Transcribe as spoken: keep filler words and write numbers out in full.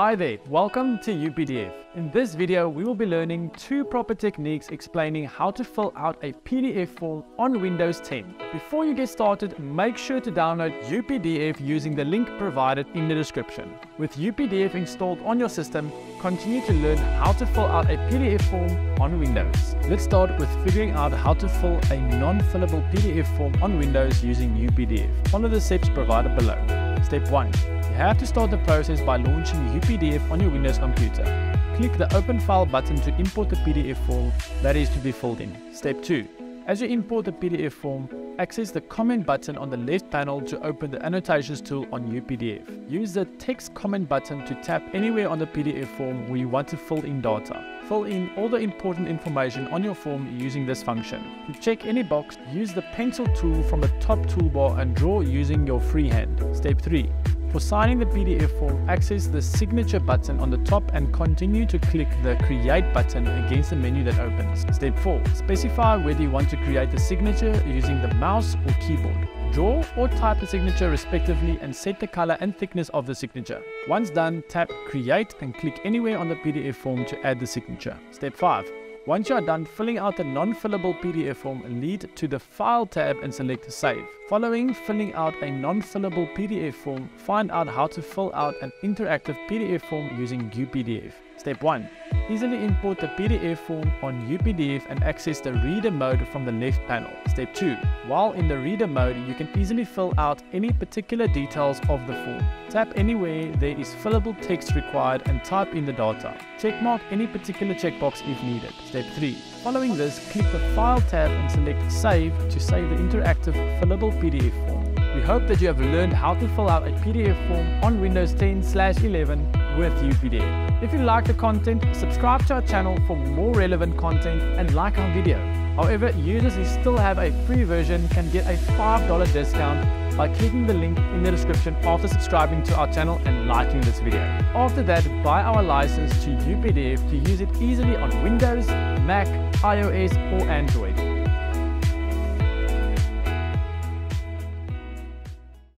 Hi there, welcome to U P D F. In this video, we will be learning two proper techniques explaining how to fill out a P D F form on Windows ten. Before you get started, make sure to download U P D F using the link provided in the description. With U P D F installed on your system, continue to learn how to fill out a P D F form on Windows. Let's start with figuring out how to fill a non-fillable P D F form on Windows using U P D F. Follow the steps provided below. Step one. You have to start the process by launching U P D F on your Windows computer. Click the Open File button to import the P D F form that is to be filled in. Step two. As you import the P D F form, access the Comment button on the left panel to open the Annotations tool on U P D F. Use the Text Comment button to tap anywhere on the P D F form where you want to fill in data. Fill in all the important information on your form using this function. To check any box, use the Pencil tool from the top toolbar and draw using your free hand. Step three. For signing the P D F form, access the Signature button on the top and continue to click the Create button against the menu that opens. Step four. Specify whether you want to create the signature using the mouse or keyboard. Draw or type the signature respectively and set the color and thickness of the signature. Once done, tap Create and click anywhere on the P D F form to add the signature. Step five. Once you are done filling out the non-fillable P D F form, lead to the File tab and select Save. Following filling out a non-fillable P D F form, find out how to fill out an interactive P D F form using U P D F. Step one. Easily import the P D F form on U P D F and access the Reader mode from the left panel. Step two. While in the Reader mode, you can easily fill out any particular details of the form. Tap anywhere there is fillable text required and type in the data. Checkmark any particular checkbox if needed. Step three. Following this, click the File tab and select Save to save the interactive fillable P D F form. We hope that you have learned how to fill out a P D F form on Windows ten slash eleven with U P D F. If you like the content, subscribe to our channel for more relevant content and like our video. However, users who still have a free version can get a five dollar discount by clicking the link in the description after subscribing to our channel and liking this video. After that, buy our license to U P D F to use it easily on Windows, Mac, iOS or Android.